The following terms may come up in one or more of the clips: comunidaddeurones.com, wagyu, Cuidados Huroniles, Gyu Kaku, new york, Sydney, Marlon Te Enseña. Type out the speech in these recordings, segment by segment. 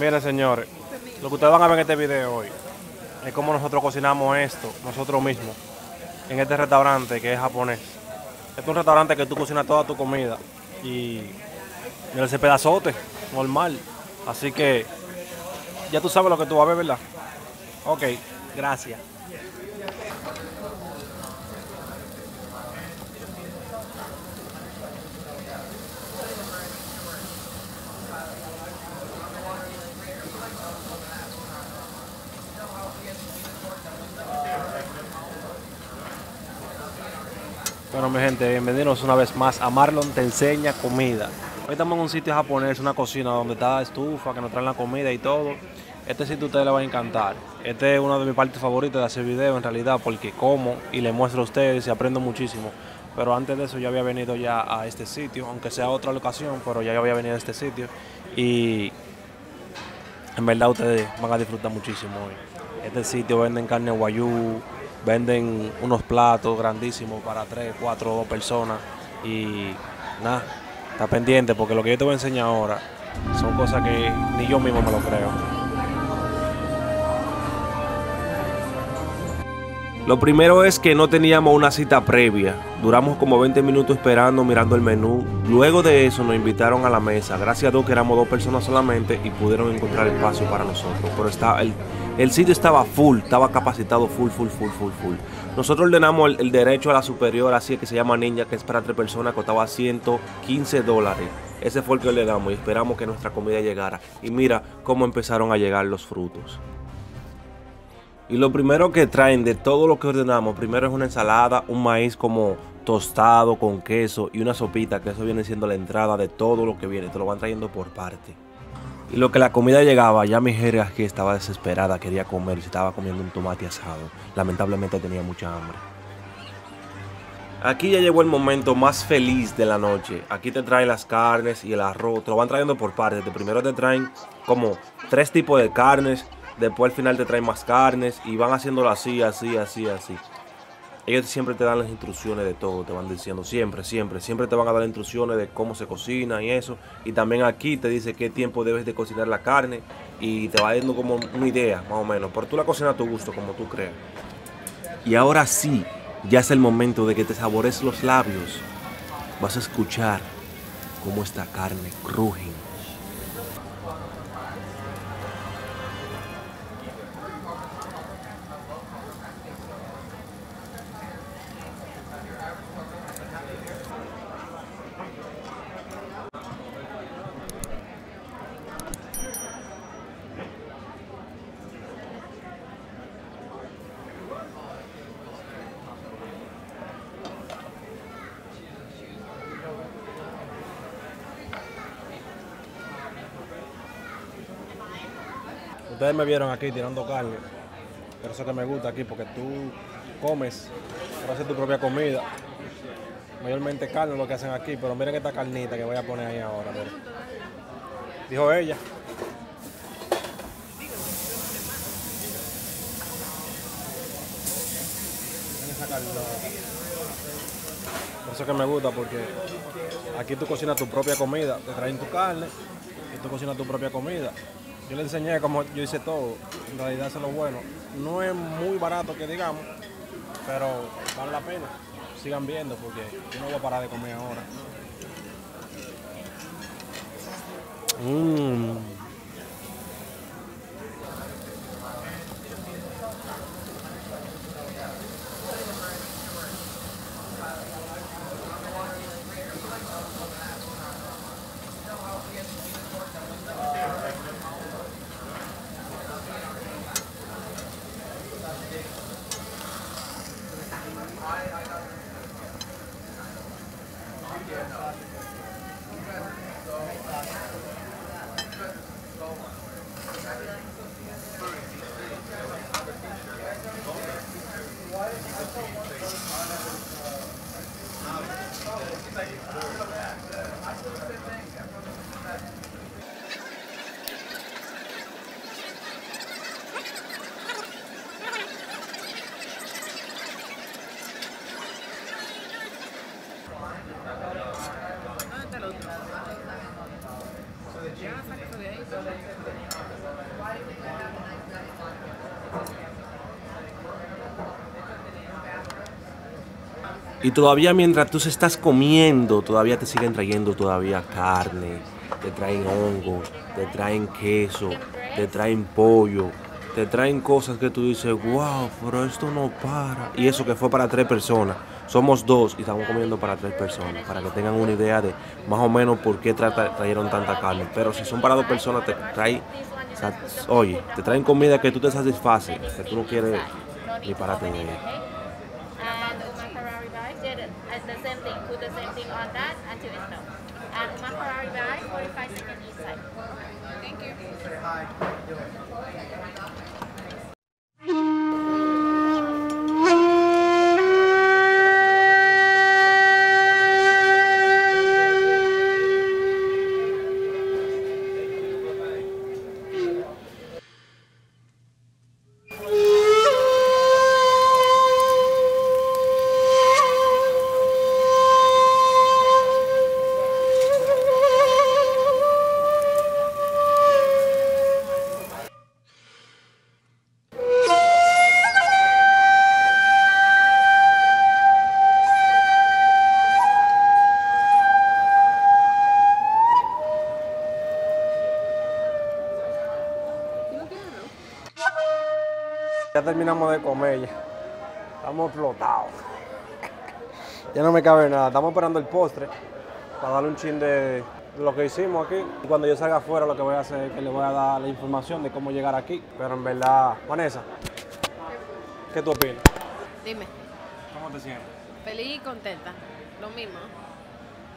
Miren, señores, lo que ustedes van a ver en este video hoy es cómo nosotros cocinamos esto nosotros mismos en este restaurante que es japonés. Este es un restaurante que tú cocinas toda tu comida y ese pedazote normal. Así que ya tú sabes lo que tú vas a ver, ¿verdad? Ok, gracias. Bueno, mi gente, bienvenidos una vez más a Marlon Te Enseña Comida. Hoy estamos en un sitio japonés, una cocina donde está estufa, que nos traen la comida y todo. Este sitio a ustedes les va a encantar. Este es una de mis partes favoritas de hacer video, en realidad, porque como y les muestro a ustedes y aprendo muchísimo. Pero antes de eso yo había venido ya a este sitio, aunque sea otra locación, pero ya yo había venido a este sitio. Y en verdad ustedes van a disfrutar muchísimo hoy. Este sitio venden carne wagyu. Venden unos platos grandísimos para 3, 4 o 2 personas. Y nada, está pendiente porque lo que yo te voy a enseñar ahora son cosas que ni yo mismo me lo creo. Lo primero es que no teníamos una cita previa. Duramos como 20 minutos esperando, mirando el menú. Luego de eso nos invitaron a la mesa. Gracias a Dios que éramos 2 personas solamente y pudieron encontrar espacio para nosotros. Pero está el sitio estaba full, estaba capacitado full. Nosotros ordenamos el derecho a la superior, así que se llama Ninja, que es para 3 personas, costaba $115. Ese fue el que ordenamos y esperamos que nuestra comida llegara. Y mira cómo empezaron a llegar los frutos. Y lo primero que traen de todo lo que ordenamos, primero es una ensalada, un maíz como tostado con queso y una sopita, que eso viene siendo la entrada de todo lo que viene, te lo van trayendo por parte. Y lo que la comida llegaba, ya mi jerga aquí estaba desesperada, quería comer y se estaba comiendo un tomate asado. Lamentablemente tenía mucha hambre. Aquí ya llegó el momento más feliz de la noche. Aquí te traen las carnes y el arroz, te lo van trayendo por partes. De primero te traen como 3 tipos de carnes, después al final te traen más carnes y van haciéndolo así. Ellos siempre te dan las instrucciones de todo, te van diciendo siempre te van a dar instrucciones de cómo se cocina y eso. Y también aquí te dice qué tiempo debes de cocinar la carne y te va dando como una idea, más o menos. Pero tú la cocinas a tu gusto, como tú creas. Y ahora sí, ya es el momento de que te sabores los labios. Vas a escuchar cómo esta carne cruje. Ustedes me vieron aquí tirando carne, pero eso que me gusta aquí porque tú comes para hacer tu propia comida. Mayormente carne es lo que hacen aquí, pero miren esta carnita que voy a poner ahí ahora. Mira. Dijo ella. Miren esa carnita. Por eso que me gusta porque aquí tú cocinas tu propia comida, te traen tu carne y tú cocinas tu propia comida. Yo le enseñé como yo hice todo, en realidad eso es lo bueno. No es muy barato que digamos, pero vale la pena. Sigan viendo porque yo no voy a parar de comer ahora. Y todavía mientras tú se estás comiendo, todavía te siguen trayendo todavía carne, te traen hongo, te traen queso, te traen pollo, te traen cosas que tú dices, wow, pero esto no para. Y eso que fue para 3 personas, somos 2 y estamos comiendo para 3 personas, para que tengan una idea de más o menos por qué trajeron tanta carne. Pero si son para 2 personas, te traen, oye, te traen comida que tú te satisfaces, que tú no quieres ni pararte de ella. Ya terminamos de comer, ya estamos explotados, ya no me cabe nada. Estamos esperando el postre para darle un chin de lo que hicimos aquí. Y cuando yo salga afuera, lo que voy a hacer es que le voy a dar la información de cómo llegar aquí. Pero en verdad, Vanessa, ¿qué tú opinas? Dime. ¿Cómo te sientes? Feliz y contenta, lo mismo.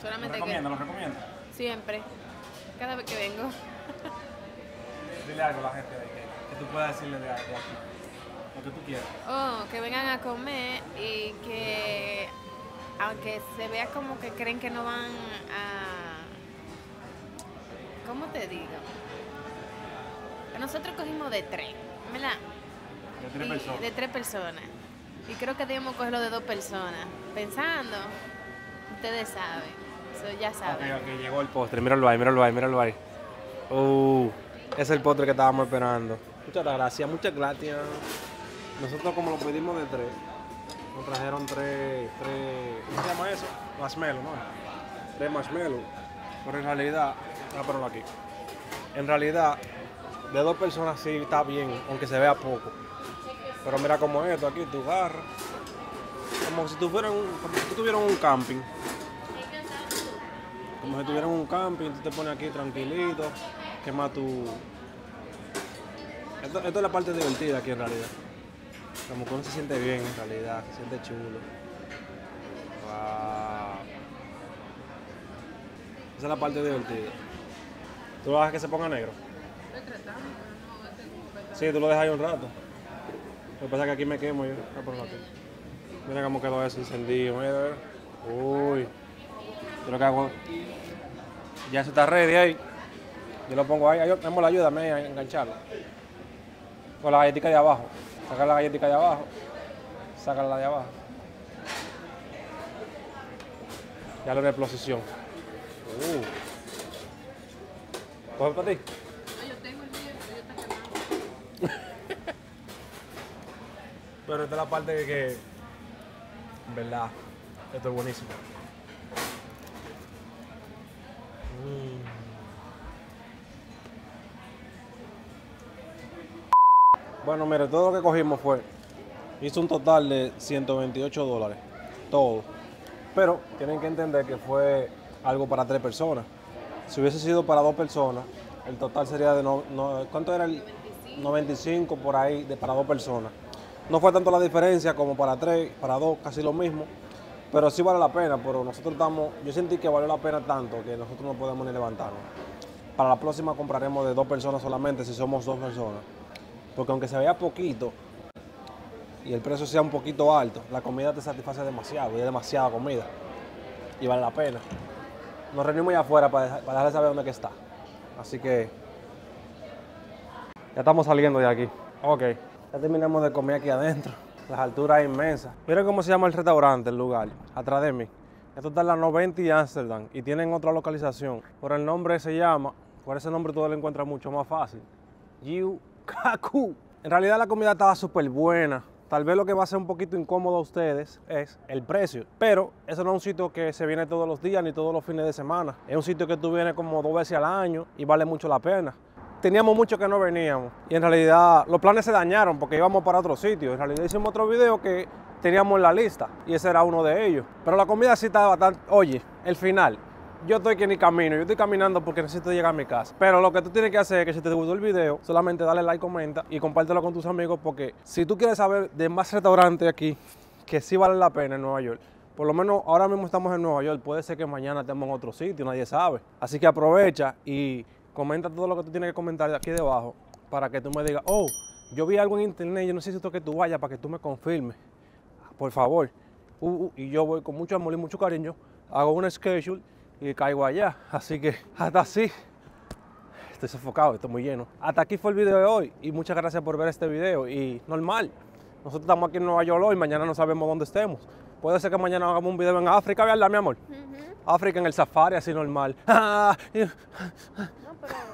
Solamente ¿Lo recomiendo? Siempre, cada vez que vengo. Dile algo a la gente de aquí, que tú puedas decirle de aquí. Lo que tú quieras. Oh, que vengan a comer y que, aunque se vea como que creen que no van a... ¿Cómo te digo? Nosotros cogimos de 3, ¿verdad? De 3 personas. Y creo que debemos cogerlo de 2 personas. Pensando, ustedes saben. Eso ya saben. Ok, llegó el postre. Míralo ahí, míralo ahí, míralo ahí. Es el postre que estábamos esperando. Muchas gracias, muchas gracias. Nosotros como lo pedimos de 3, nos trajeron 3, ¿cómo se llama eso? Marshmallow, ¿no? 3 marshmallows, pero en realidad, ponlo aquí. En realidad, de 2 personas sí está bien, aunque se vea poco. Pero mira como esto, aquí tú agarras, como si tuvieran un camping, tú te pones aquí tranquilito, quema tu... Esto es la parte divertida aquí en realidad. Como que uno se siente bien en realidad, se siente chulo. Wow. Esa es la parte divertida. ¿Tú lo dejas que se ponga negro? Sí, tú lo dejas ahí un rato. Lo que pasa es que aquí me quemo yo. Mira cómo quedó eso encendido. Mira. Uy. Yo lo que hago. Ya eso está ready ahí. Yo lo pongo ahí. Ayúdame a engancharlo. Con la galletita de abajo. Saca la galletita de abajo. Sácala de abajo. Ya lo reposición. ¿Coge para ti? No, yo tengo el mío, pero yo está quemado. Pero esta es la parte que... En verdad, esto es buenísimo. Bueno, mire, todo lo que cogimos fue, hizo un total de $128, todo. Pero tienen que entender que fue algo para 3 personas. Si hubiese sido para 2 personas, el total sería de, ¿cuánto era el? 95 por ahí, para 2 personas. No fue tanto la diferencia como para 3, para 2, casi lo mismo. Pero sí vale la pena, pero nosotros estamos, yo sentí que valió la pena tanto que nosotros no podemos ni levantarnos. Para la próxima compraremos de 2 personas solamente, si somos 2 personas. Porque aunque se vea poquito y el precio sea un poquito alto, la comida te satisface demasiado y es demasiada comida. Y vale la pena. Nos reunimos allá afuera para dejarles saber dónde que está. Así que ya estamos saliendo de aquí. Ok, ya terminamos de comer aquí adentro. Las alturas inmensas. Miren cómo se llama el restaurante, el lugar, atrás de mí. Esto está en la 90 y Amsterdam y tienen otra localización. Por el nombre se llama, por ese nombre tú lo encuentras mucho más fácil. Gyu Kaku. En realidad la comida estaba súper buena, Tal vez lo que va a ser un poquito incómodo a ustedes es el precio, pero eso no es un sitio que se viene todos los días ni todos los fines de semana. Es un sitio que tú vienes como 2 veces al año y vale mucho la pena. Teníamos mucho que no veníamos y en realidad los planes se dañaron porque íbamos para otro sitio. En realidad hicimos otro video que teníamos en la lista y ese era uno de ellos. Pero la comida sí estaba bastante... Oye, el final. Yo estoy que ni camino, yo estoy caminando porque necesito llegar a mi casa. Pero lo que tú tienes que hacer es que si te gustó el video, solamente dale like, comenta y compártelo con tus amigos, porque si tú quieres saber de más restaurantes aquí, que sí vale la pena en Nueva York, por lo menos ahora mismo estamos en Nueva York, puede ser que mañana estemos en otro sitio, nadie sabe. Así que aprovecha y comenta todo lo que tú tienes que comentar de aquí debajo para que tú me digas, oh, yo vi algo en internet, yo necesito que tú vayas para que tú me confirmes. Por favor. Y yo voy con mucho amor y mucho cariño, hago un schedule y caigo allá. Así que hasta así. Estoy sofocado, estoy muy lleno. Hasta aquí fue el video de hoy y muchas gracias por ver este video. Y normal, nosotros estamos aquí en Nueva York hoy, mañana no sabemos dónde estemos. Puede ser que mañana hagamos un video en África, ¿verdad, mi amor? África en el safari, así normal. No, pero...